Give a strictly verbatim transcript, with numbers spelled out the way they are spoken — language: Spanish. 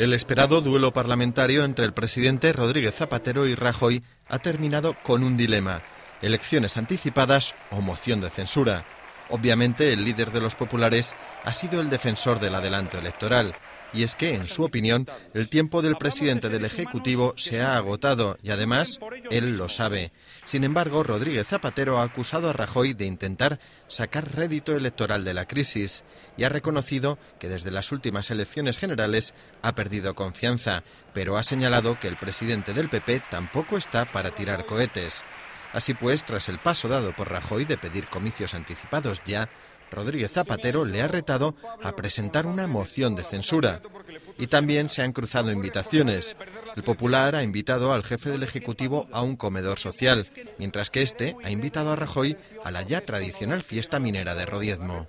El esperado duelo parlamentario entre el presidente Rodríguez Zapatero y Rajoy ha terminado con un dilema: elecciones anticipadas o moción de censura. Obviamente, el líder de los populares ha sido el defensor del adelanto electoral. Y es que, en su opinión, el tiempo del presidente del Ejecutivo se ha agotado y, además, él lo sabe. Sin embargo, Rodríguez Zapatero ha acusado a Rajoy de intentar sacar rédito electoral de la crisis y ha reconocido que desde las últimas elecciones generales ha perdido confianza, pero ha señalado que el presidente del P P tampoco está para tirar cohetes. Así pues, tras el paso dado por Rajoy de pedir comicios anticipados ya, Rodríguez Zapatero le ha retado a presentar una moción de censura. Y también se han cruzado invitaciones. El Popular ha invitado al jefe del Ejecutivo a un comedor social, mientras que este ha invitado a Rajoy a la ya tradicional fiesta minera de Rodiezmo.